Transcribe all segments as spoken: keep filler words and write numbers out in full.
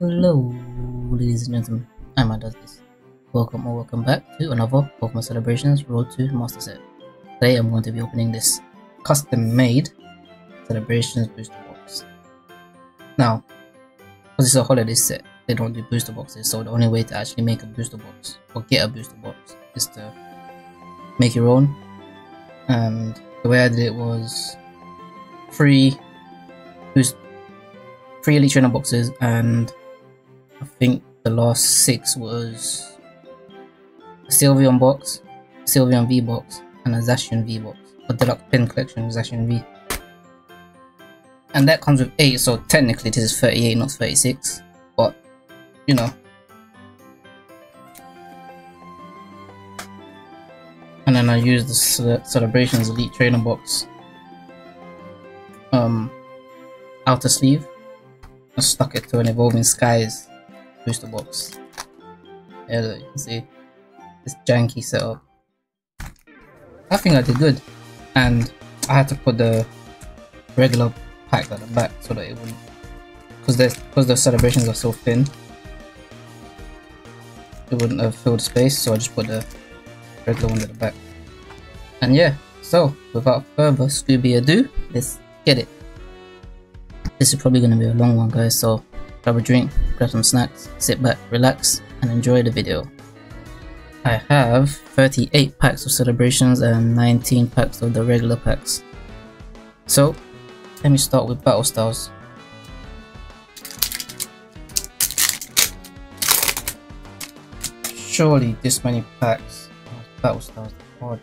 Hello, ladies and gentlemen, I'm iDuzzDis. Welcome or welcome back to another Pokemon Celebrations Road to Master Set. Today I'm going to be opening this custom-made Celebrations booster box. Now, because it's a holiday set, they don't do booster boxes, so the only way to actually make a booster box or get a booster box is to make your own. And the way I did it was three boost, three elite trainer boxes, and I think the last six was a Sylveon box, Sylveon V box, and a Zacian V box, a deluxe pin collection Zacian V, and that comes with eight. So technically, this is thirty-eight, not thirty-six, but you know. And then I used the Celebrations Elite Trainer box um, outer sleeve and stuck it to an Evolving Skies booster box. Yeah, look, you can see this janky setup. I think I did good, and I had to put the regular pack at the back so that it wouldn't, because because the Celebrations are so thin, it wouldn't have filled space. So I just put the regular one at the back. And yeah, so without further Scooby ado, let's get it. This is probably going to be a long one, guys, so grab a drink, grab some snacks, sit back, relax, and enjoy the video. I have thirty-eight packs of Celebrations and nineteen packs of the regular packs. So let me start with Battle Styles. Surely this many packs. Battle Styles, the card.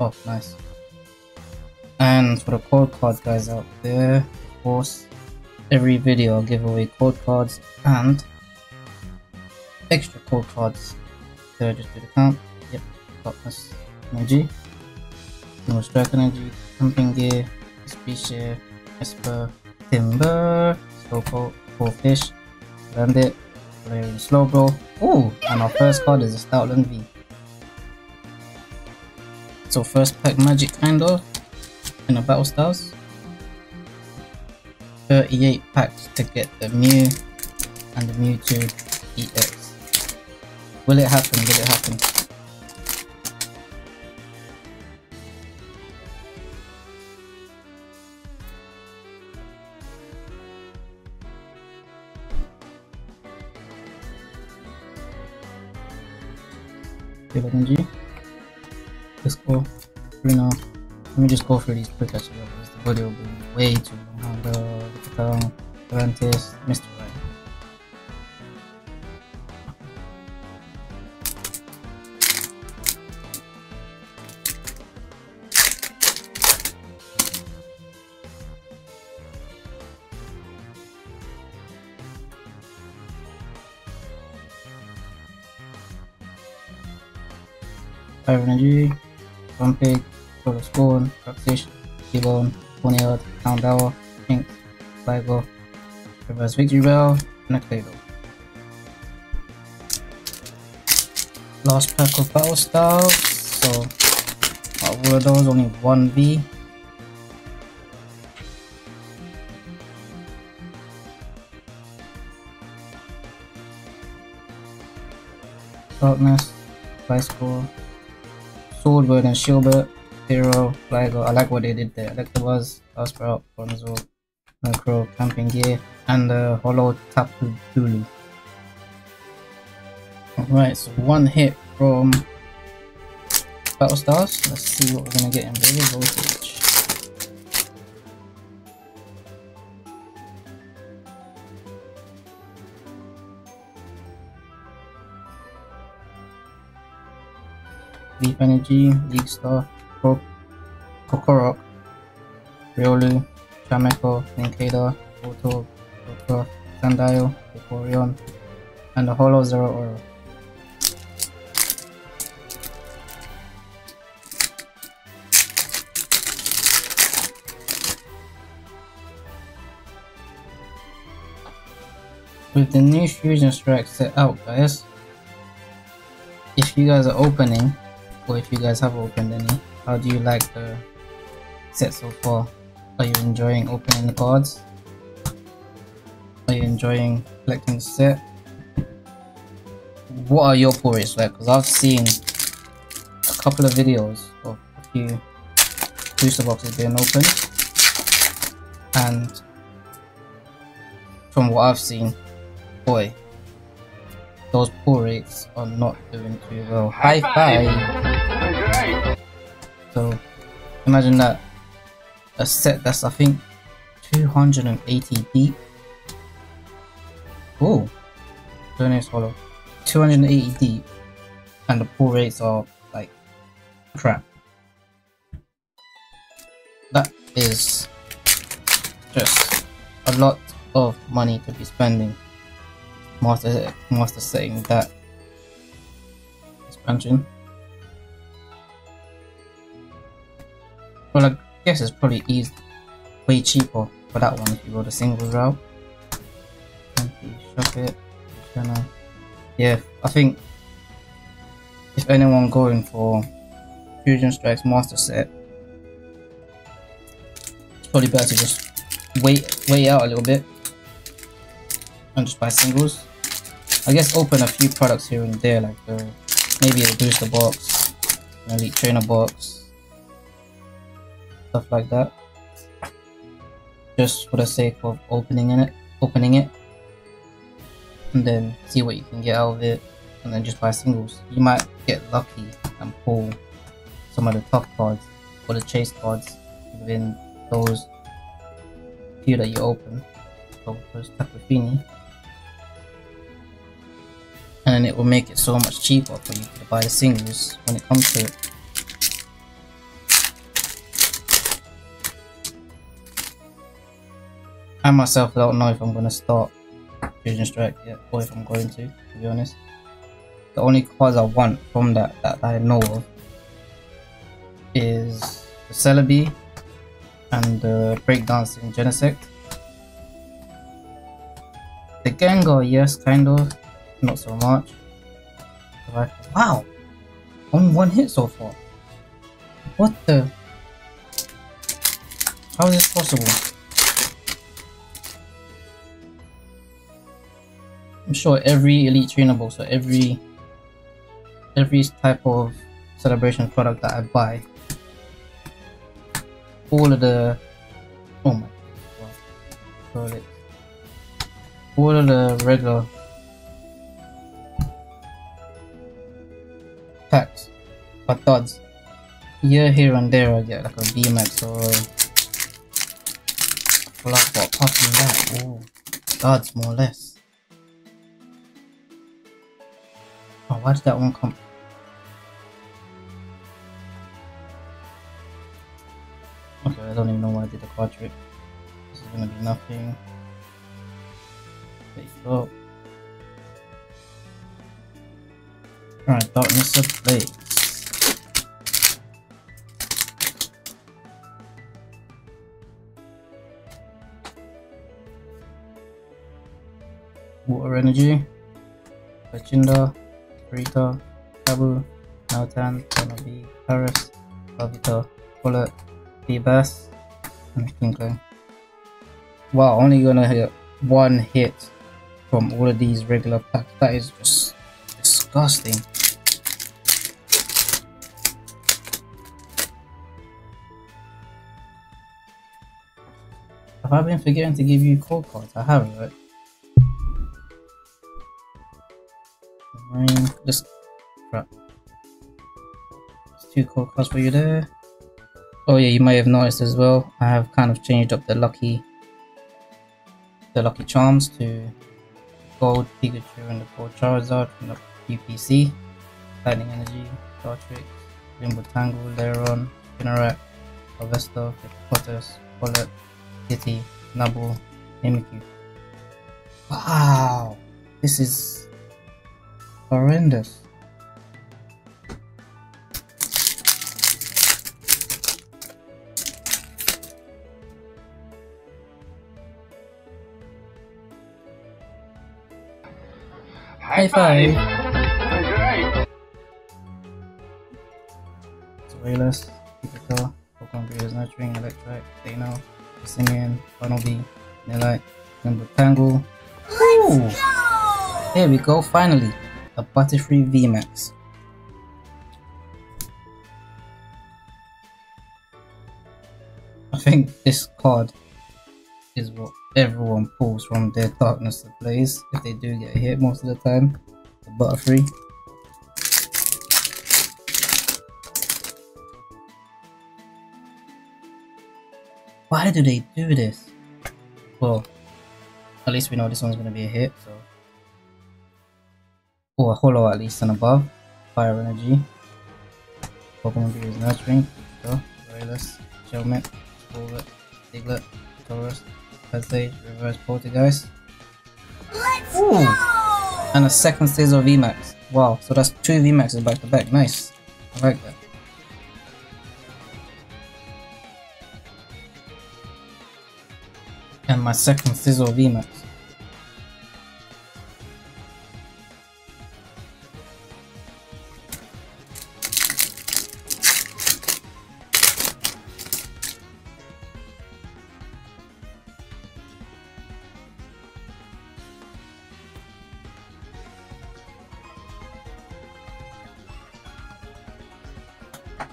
Oh, nice. And for the code card guys out there, of course, every video I'll give away code cards and extra code cards. So I just do the count. Yep, got this energy. More strike energy, camping gear, species, esper, timber, slowpoke, four fish, bandit, Valerian Slowbro. Ooh, and our first card is a Stoutland V. So first pack magic kind of in the Battle Styles. thirty-eight packs to get the Mew and the Mewtwo E X. Will it happen? Will it happen? Energy. Let's go through now. Let me just go through these quick actually because the video will be way too long. The Atlantis, Mister Right. Fire Energy, Rampage, Solar Spawn, Rockfish, T-Bone, Ponyard, Hound Hour, Pink, Sligo, Reverse Victory Bell, and a Claydol. Last pack of Battle Styles, so out of all of those, only one V. Darkness, Bicycle, Swordbird and Shieldbird, Hero, Flygo. I like what they did there. Electabuzz, Asprout, Bronzor, Murkrow, Camping Gear, and the Hollow Tapu Tulu. Alright, so one hit from Battle Stars. Let's see what we're gonna get in Vivid Voltage. Leaf Energy, League Star, Kokorok, Riolu, Chameko, Ninkada, Voltorb, Voltorb, Sandile, Vaporeon, and the Holo Zero Aura. With the new Fusion Strike set out, guys, if you guys are opening, or if you guys have opened any, how do you like the set so far? Are you enjoying opening the cards? Are you enjoying collecting the set? What are your pull rates like? Because I've seen a couple of videos of a few booster boxes being opened, and from what I've seen, boy, those pull rates are not doing too well. High five! So imagine that, a set that's I think two hundred eighty deep. Oh, Xerneas Hollow. two hundred eighty deep, and the pull rates are like crap. That is just a lot of money to be spending master master setting that expansion. Well, I guess it's probably easy, way cheaper for that one if you go the single route. And you shove it, gonna yeah, I think if anyone going for Fusion Strike's master set, it's probably better to just wait wait out a little bit and just buy singles. I guess open a few products here and there, like the, maybe a booster box, an elite trainer box, stuff like that, just for the sake of opening in it, opening it. And then see what you can get out of it, and then just buy singles. You might get lucky and pull some of the tough cards or the chase cards within those few that you open. So first Takafini, and then it will make it so much cheaper for you to buy the singles when it comes to it. I myself don't know if I'm gonna start Fusion Strike yet, or if I'm going to, to be honest. The only cards I want from that that I know of is the Celebi and the breakdancing Genesect. The Gengar, yes, kind of, not so much. Wow! Only one hit so far. What the? How is this possible? I'm sure every elite trainer box or every every type of celebration product that I buy, all of the oh my god, all of the regular packs are duds. Yeah, here and there I get like a D max or a black, but apart from that, oh, duds more or less. Oh, why did that one come? Okay, I don't even know why I did the card trick. This is gonna be nothing. There you go. Alright, Darkness of Blades. Water Energy. Legendar. Rita, Kabu, Nautan, Tonobi, Paris, Lavita, Bullet, Bass, and Kinkling. Wow, only gonna hit one hit from all of these regular packs. That is just disgusting. Have I been forgetting to give you call cards? I haven't, right? This crap. There's two cold cards for you there. Oh yeah, you might have noticed as well, I have kind of changed up the lucky the lucky charms to gold Pikachu and the gold Charizard from the U P C. Lightning Energy, Dartrix, Rainbow Tangle, Lairon, Spinarak, Alvesta, Potus, Pollet, Kitty, Nubble, Mimikyu. Wow! This is horrendous. High five. High five. Zoelas, Pikachu, Pokemon Breeders Nurturing, Electric, Dino, Singing, Bunnelby, Nellite, and Tangle. Ooh! Here we go, finally! A Butterfree V max. I think this card is what everyone pulls from their Darkness to plays if they do get hit most of the time. The Butterfree. Why do they do this? Well, at least we know this one's gonna be a hit, so. Or oh, a holo at least and above. Fire energy. Pokemon Brew is nurturing. So, Rayless, Shelmet, Bullet, Diglett, Taurus, Pet Stage, Reverse Poltergeist. Let's Ooh! Go! And a second stage of V max. Wow, so that's two V maxes back to back. Nice. I like that. And my second Sizzle V max.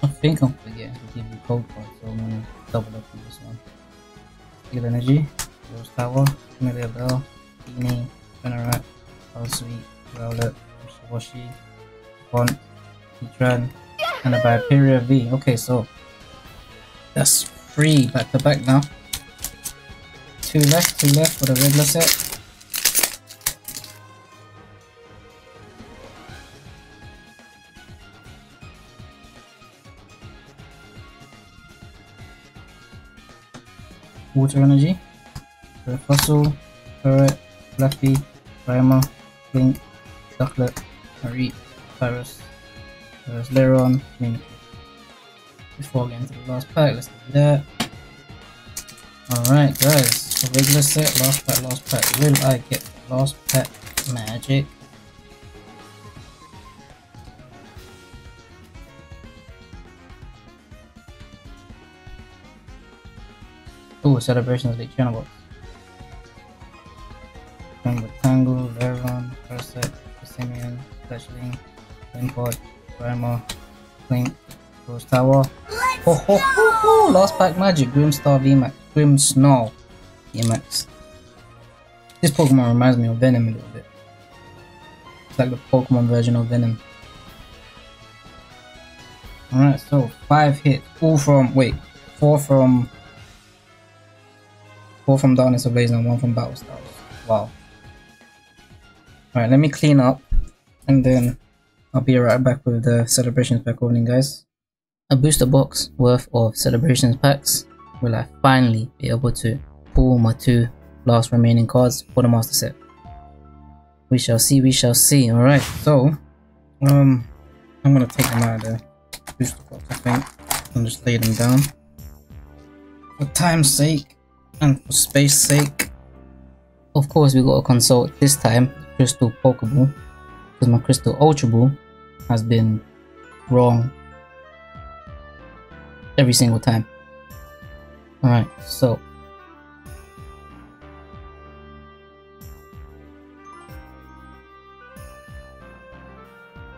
I think I'm forgetting to give you cold cards, so I'm gonna double up on this one. Steel energy. Rose Tower, Amelia Bell, Beanie, Benarat, Sweet, Rowlet, Washi, Font, Heatran, and a Viperia V. Okay, so that's three back to back now. Two left, two left for the regular set. Water energy. Fossil, Turret, Fluffy, Primer, Blink, Ducklet, Marie, Pyrus, Pyrus Leron, Mimikyu. Before getting to the last pack, let's do that. Alright guys, so regular set, last pack, last pack. Will I get the last pack magic? Ooh, Celebrations Big Channel Box. Tangle, Veron, Perset, Simeon, Fleshling, Limpod, Primal, Link, Rose Tower. Ho ho ho ho! Last pack magic, Grimstar V max, Grim Snarl V max. This Pokemon reminds me of Venom a little bit. It's like the Pokemon version of Venom. Alright, so five hits, all from, wait, four from, four from Darkness of Blaze and one from Battle Styles. Wow. Alright, let me clean up and then I'll be right back with the Celebrations pack opening, guys. A booster box worth of Celebrations packs. Will I finally be able to pull my two last remaining cards for the master set? We shall see, we shall see. Alright, so um, I'm gonna take them out of the booster box, I think, and just lay them down. For time's sake and for space's sake. Of course, we gotta consult this time. Crystal Pokeball, because my Crystal Ultra Ball has been wrong every single time. Alright, so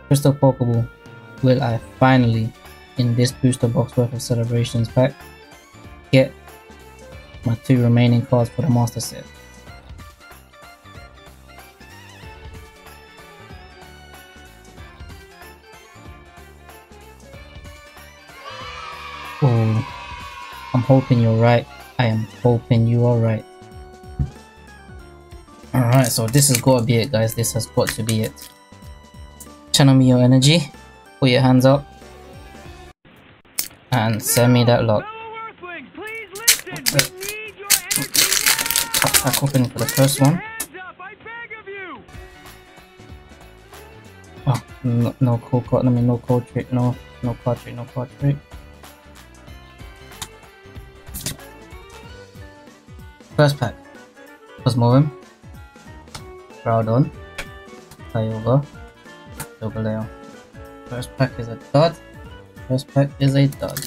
Crystal Pokeball, will I finally, in this booster box worth of Celebrations pack, get my two remaining cards for the master set? Oh, I'm hoping you're right. I am hoping you are right. Alright, so this has got to be it, guys. This has got to be it. Channel me your energy. Put your hands up. And send me that luck. I'm hoping for the first one. Oh, no, no cold card. I mean, no cold trick. No, no card trick. No card trick. First pack, Cosmoem, Radon, Kyogre, Dogaleo. First pack is a dud, first pack is a dud.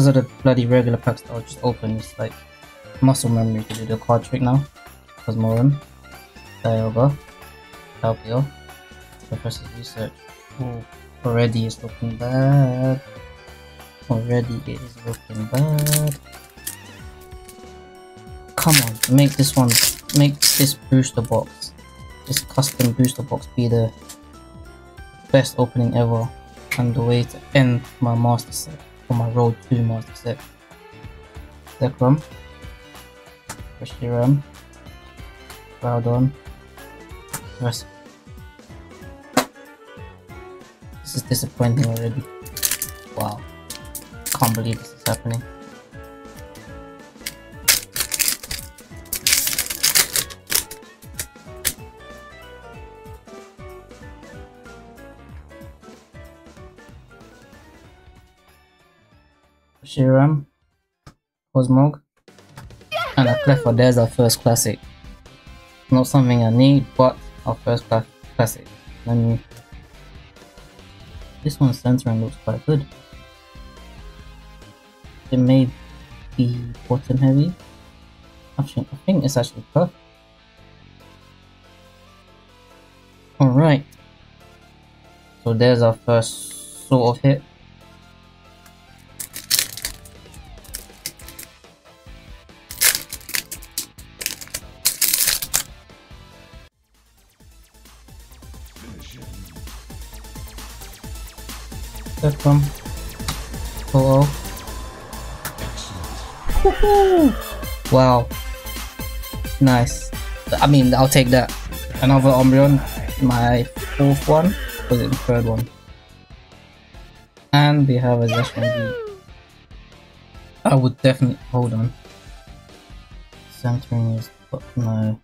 because of the bloody regular packs that I was just opening, it's like muscle memory to do the card trick now. Cosmoem, Kyogre, Celebi, Professor's Research. Ooh, already it's looking bad. Already it is looking bad. Come on, make this one, make this booster box, this custom booster box be the best opening ever and the way to end my master set, or my road to master set. Zekrom, Reshiram, Radon, Rest. This is disappointing already. Wow, can't believe this is happening. Reshiram, Cosmog, and a Cleffa. There's our first classic. Not something I need, but our first cl classic. Let me. This one's centering looks quite good. It may be bottom heavy. Actually, I think it's actually perfect. Alright. So there's our first sort of hit. From hello. Woohoo! Wow, nice. I mean, I'll take that. Another Umbreon, my fourth one, was it the third one? And we have a Zeshwan. I would definitely hold on. Centering is top, no.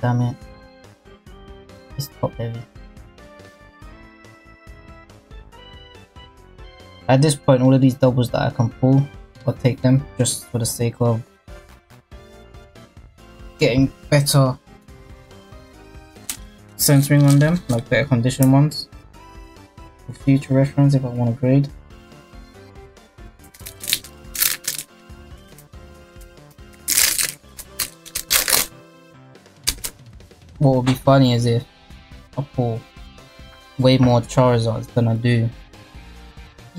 Damn it, it's top heavy. At this point, all of these doubles that I can pull, I'll take them just for the sake of getting better centering on them, like better condition ones for future reference if I want to grade. What would be funny is if I pull way more Charizards than I do.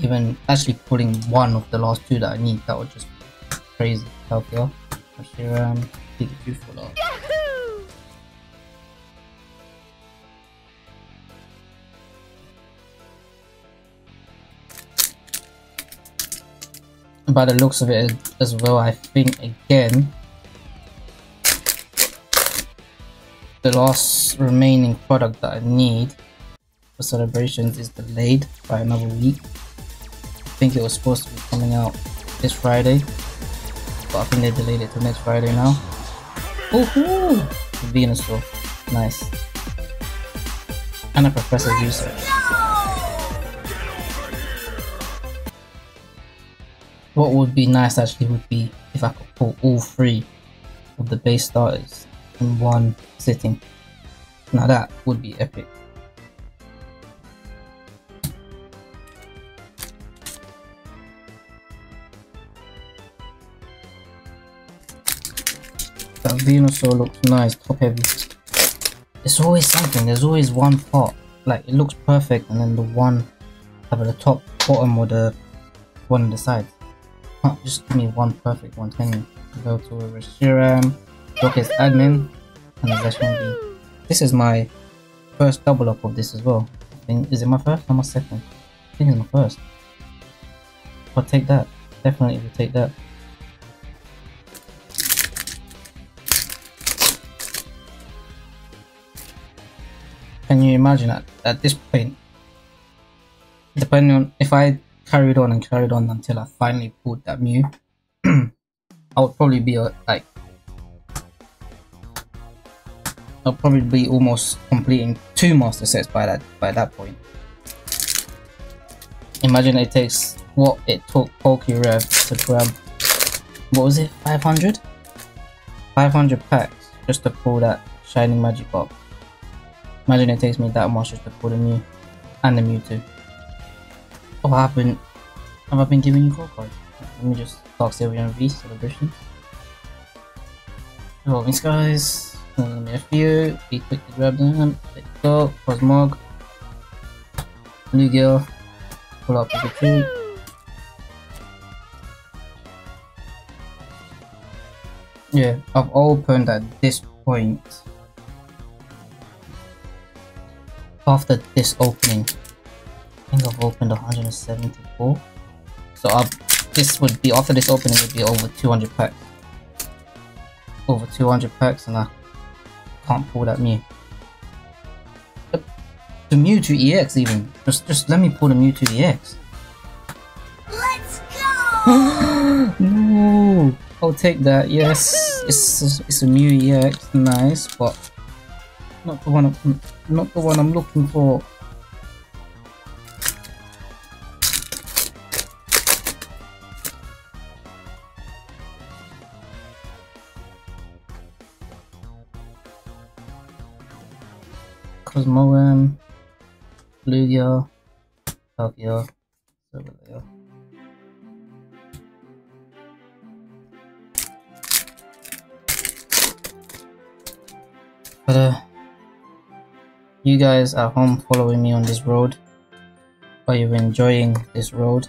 Even actually pulling one of the last two that I need, that would just be crazy. Helpful. Reshiram, Pikachu for that. By the looks of it as well, I think again the last remaining product that I need for Celebrations is delayed by another week. I think it was supposed to be coming out this Friday, but I think they delayed it to next Friday now. Woohoo! Venusaur, nice. And a Professor's Research. No! What would be nice actually would be if I could pull all three of the base starters in one sitting. Now that would be epic. Venusaur looks nice, top heavy. It's always something, there's always one part. Like it looks perfect and then the one either the top, bottom or the one on the side. Can't just give me one perfect one, can you? Go to Reshiram, Rocket's Admin, and Zeshwan. This is my first double up of this as well. I think, is it my first or my second? I think it's my first. I'll take that. Definitely will take that. Can you imagine at, at this point, depending on if I carried on and carried on until I finally pulled that Mew, I would probably be a, like, I'll probably be almost completing two master sets by that by that point. Imagine it takes what it took Pokérev to grab, what was it, five hundred? five hundred packs just to pull that Shining Magic box. Imagine it takes me that much just to pull the Mew and the Mewtwo. What happened I've been giving you gold cards. Let me just talk Sylveon V Celebrations. Evolving Skies, let me F B O, be quick to grab them, let go, Cosmog, Lugia, pull out Pikachu. Yeah, I've opened at this point. After this opening, I think I've opened one hundred seventy-four. So I've, this would be, after this opening would be over two hundred packs. Over two hundred packs, and I can't pull that Mew. The, the Mewtwo E X even. Just just let me pull the Mewtwo E X. Let's go! No! I'll take that, yes. It's, it's a Mew E X, nice, but not the one I'm, not the one I'm looking for. Cosmoem, Lugia, Tokyo, Silverlayer. But uh, you guys at home following me on this road, are you enjoying this road,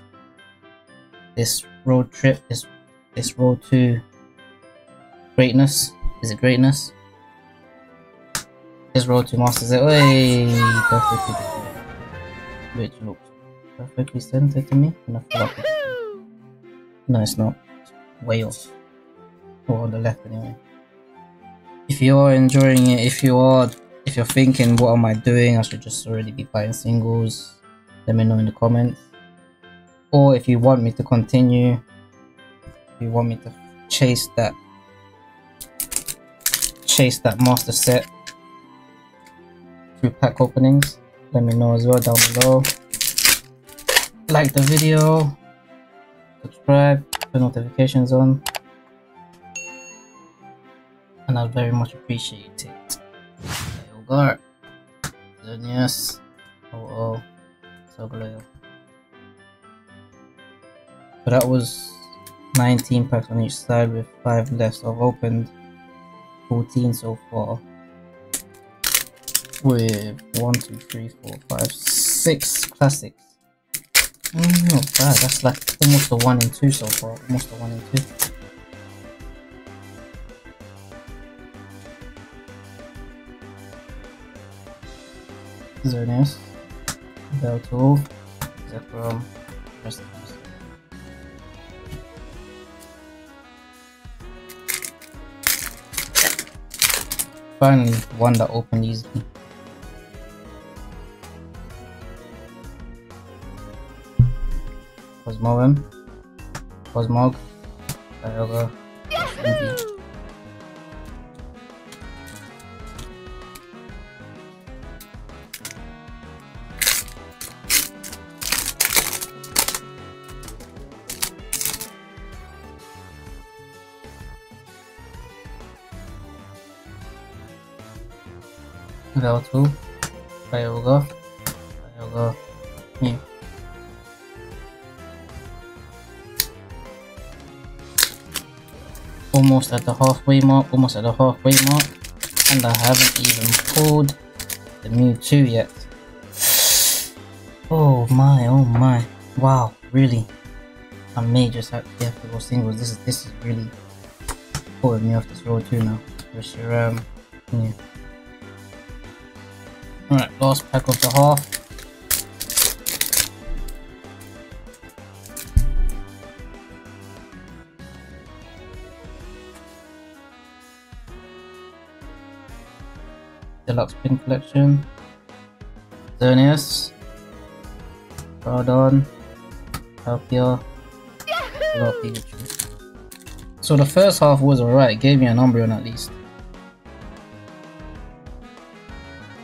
this road trip, this this road to greatness? Is it greatness? This road to Masters, way perfectly, which looks perfectly centered to me, and I feel like it's... no, it's not. It's way off, or on the left anyway. If you are enjoying it, if you are, if you're thinking, what am I doing? I should just already be buying singles. Let me know in the comments, or if you want me to continue, if you want me to chase that, chase that master set. Through pack openings, let me know as well down below. Like the video, subscribe, turn notifications on, and I'd very much appreciate it. Gengar, Xerneas, oh oh, Sylveon. So that was nineteen packs on each side with five left. So I've opened fourteen so far. With one, two, three, four, five, six classics. Mm, not bad, that's like almost a one in two so far. Almost a one in two. Xerneas, Beltool, Zekrom, rest of us. Finally, one that opened easily. Cosmoem, Cosmog, Kyogre, Celebi. Venusaur, Kyogre, Kyogre, Mew. Almost at the halfway mark, almost at the halfway mark, and I haven't even pulled the Mewtwo yet. Oh my, oh my, wow, really? I may just have to have to go singles. This is this is really pulling me off this road too now. Reshiram, Mew. Alright, last pack of the half. Deluxe Pin Collection, Xerneas, Radon, Palkia, Pikachu. So the first half was alright, gave me an Umbreon at least.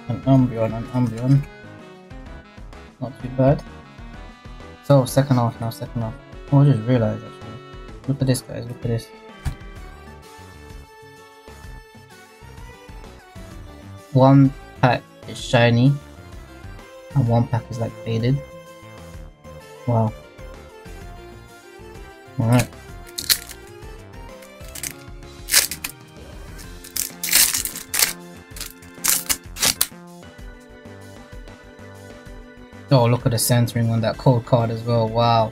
An Umbreon, an Umbreon. Not too bad. So second half now, second half. Oh, I just realised actually. Look at this guys, look at this. One pack is shiny and one pack is like faded. Wow. Alright. Oh, look at the sense ring on that cold card as well, wow.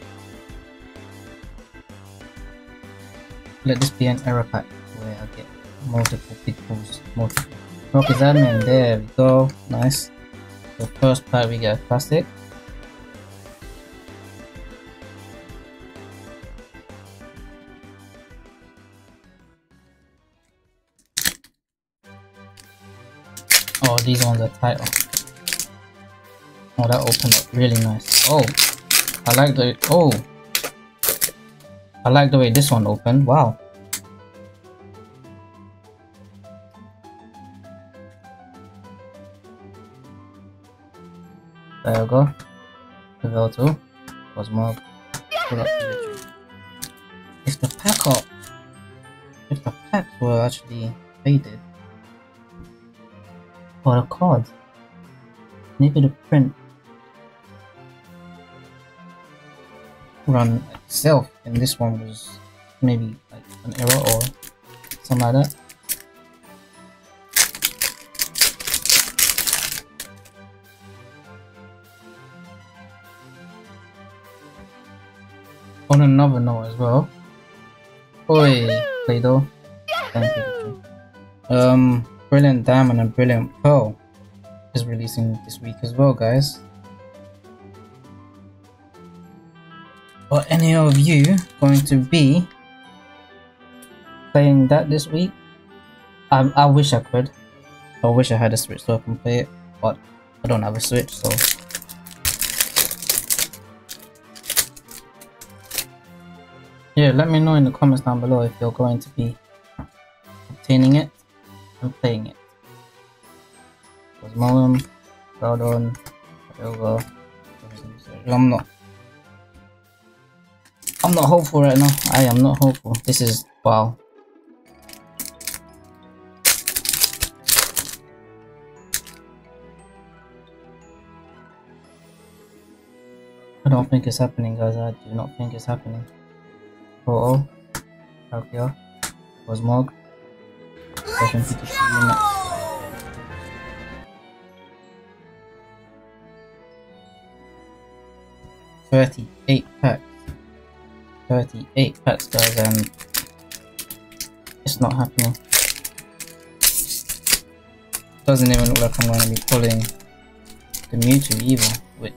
Let this be an error pack where I get multiple pitfalls, multiple. Rocket Admin, there we go, nice. The first pack we get a classic. Oh, these ones are tighter. Oh, that opened up really nice. Oh, I like the oh, I like the way this one opened. Wow. There we go. Level two. Cosmog. If the pack up, if the packs were actually faded, or a card, maybe the print run itself and this one was maybe like an error or something like that. On another note as well, oi, Play-Doh, thank you. Um, Brilliant Diamond and Brilliant Pearl is releasing this week as well, guys. Are any of you going to be playing that this week? I, I wish I could. I wish I had a Switch so I can play it, but I don't have a Switch, so. Yeah, let me know in the comments down below if you're going to be obtaining it and playing it. Cosmoem, Radon, Kyogre. I'm not. I'm not hopeful right now. I am not hopeful. This is wow. I don't think it's happening, guys. I do not think it's happening. Photo, Palkia, Cosmog, Session Pikachu unit. Thirty-eight packs. Thirty-eight packs, guys, and it's not happening. Doesn't even look like I'm gonna be pulling the Mewtwo either, which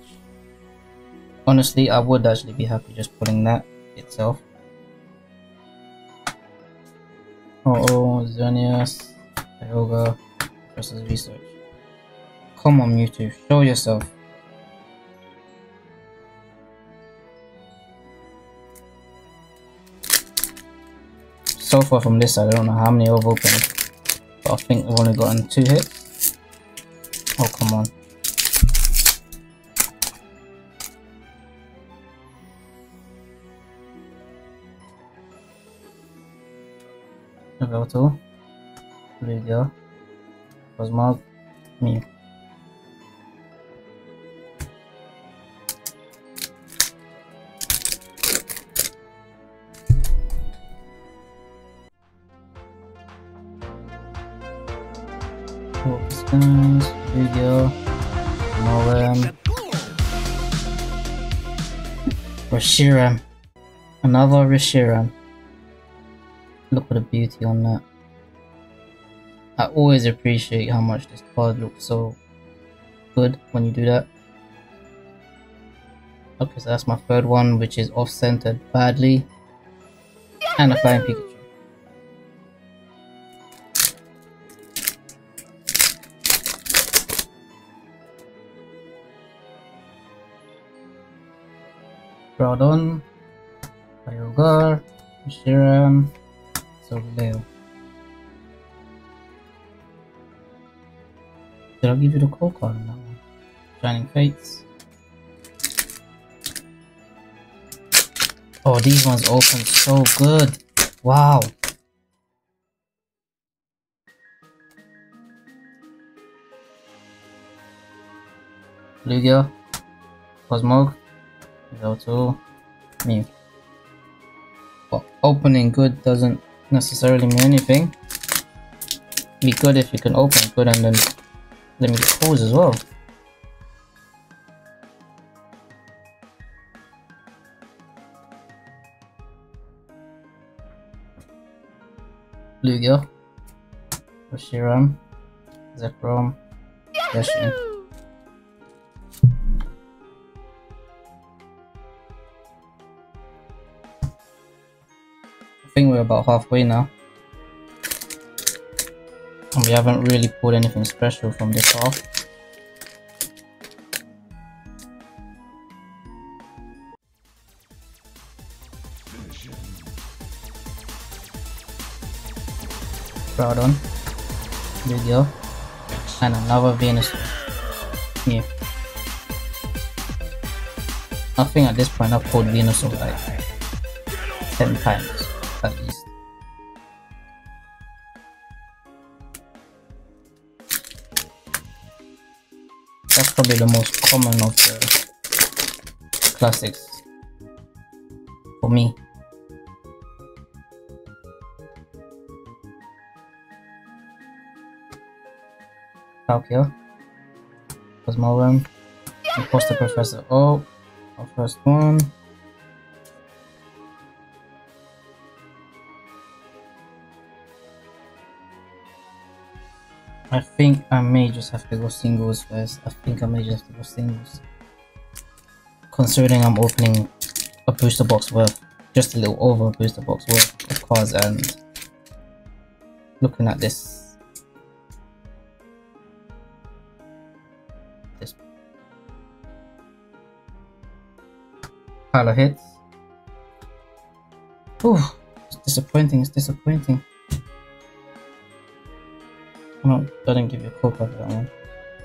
honestly I would actually be happy just pulling that itself. Oh oh, Xerneas, Kyogre versus research. Come on, Mewtwo, show yourself. So far from this side, I don't know how many I've opened, but I think I've only gotten two hits. Oh, come on. Level two, Lugia, Cosmog, Mew. Lugia, Cosmoem, Reshiram, another Reshiram. Look at the beauty on that. I always appreciate how much this card looks so good when you do that. Okay, so that's my third one, which is off-centered badly, and a flying Pikachu. Radon, Kyogre, Reshiram, Sylveon. Did I give you the cold card on that one? Shining Fates. Oh, these ones open so good. Wow. Lugia, Cosmog, go to Mew. opening good doesn't necessarily mean anything. Be good if you can open good and then let me close as well. Lugia, Reshiram, Zekrom, Zacian. I think we're about halfway now. And we haven't really pulled anything special from this half. Radon, Lugia, and another Venusaur. Mew. I think at this point I've pulled Venusaur like ten times at least. That's probably the most common of the classics for me. Kyogre, Cosmoem, Imposter Professor. Oh, our first one. I think I may just have to go singles first. I think I may just have to go singles. Considering I'm opening a booster box worth, just a little over a booster box worth of cards, and looking at this. Pile of hits. Whew, it's disappointing, it's disappointing. No, I didn't give you a code for that one.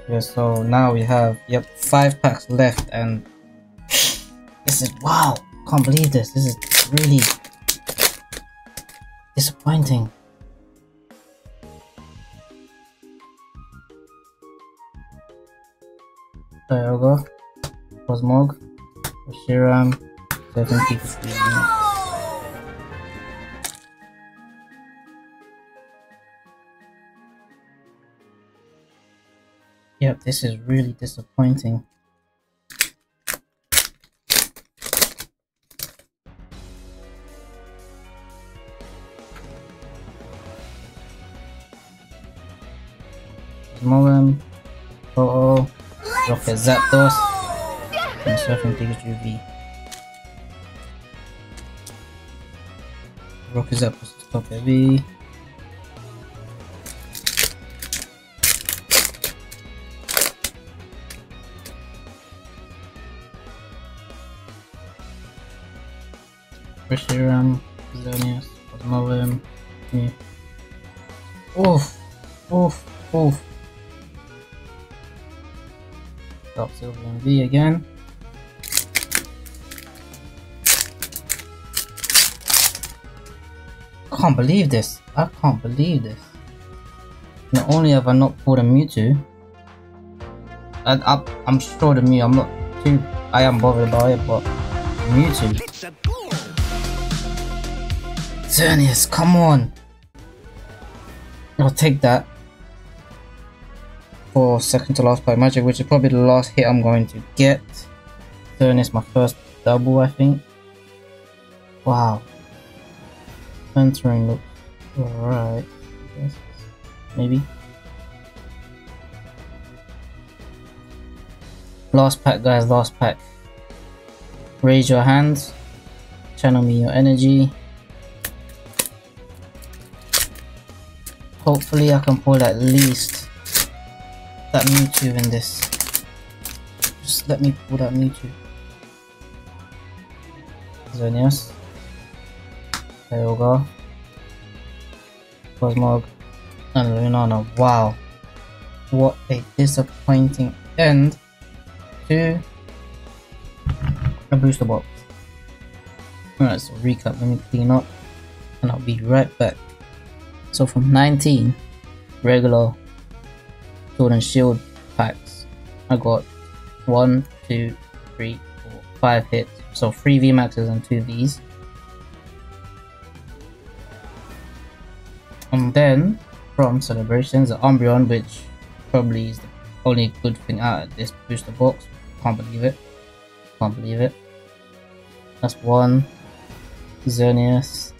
Yeah, so now we have, yep, five packs left, and this is, wow, can't believe this, this is really disappointing. Kyogre, Cosmog, Reshiram, Pikachu. Yep, this is really disappointing. Cosmoem, oh, Rocket Zapdos. And Surfing Pikachu V. Rock is up with top V. Reshiram, Xerneas, Cosmoem, Mew. Oof! Oof! Oof! Top Sylveon V again. I can't believe this. I can't believe this. Not only have I not pulled a Mewtwo, I, I, I'm sure the Mew, I'm not too, I am bothered about it, but Mewtwo. Xerneas, come on. I'll take that for second to last pack magic, which is probably the last hit I'm going to get. Xerneas, my first double, I think. Wow. Entering looks alright, maybe. Last pack, guys, last pack. Raise your hands, channel me your energy. Hopefully I can pull at least that Mewtwo in this. Just let me pull that Mewtwo. Xerneas, Kyogre, Cosmog, and Lunana. Wow, what a disappointing end to a booster box. Alright, so recap, let me clean up and I'll be right back. So from nineteen regular Sword and Shield packs, I got one, two, three, four, five hits. So three V Maxes and two Vs. And then from Celebrations, the Umbreon, which probably is the only good thing out of this booster box. Can't believe it. Can't believe it. That's one. Xerneas.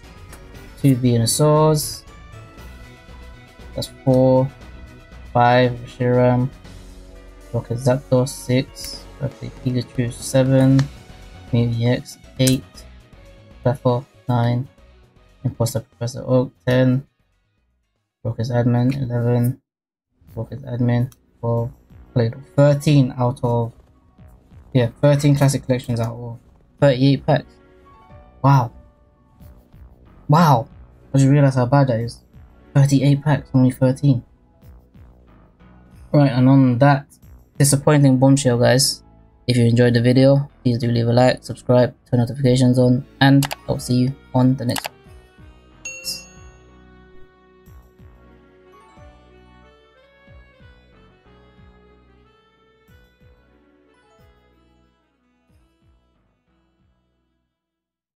Two Venusaurs. That's four. Five. Reshiram. Okay, Zapdos. Six. Okay, Pikachu. Seven. Mew X. Eight. Cleffa. Nine. Imposter Professor Oak. Ten. Rocket's Admin. Eleven. Rocket's Admin. twelve. Played thirteen out of. Yeah, thirteen classic collections out of thirty-eight packs. Wow. Wow. I just realised how bad that is. thirty-eight packs, only thirteen. Right, and on that disappointing bombshell, guys, if you enjoyed the video, please do leave a like, subscribe, turn notifications on, and I'll see you on the next one.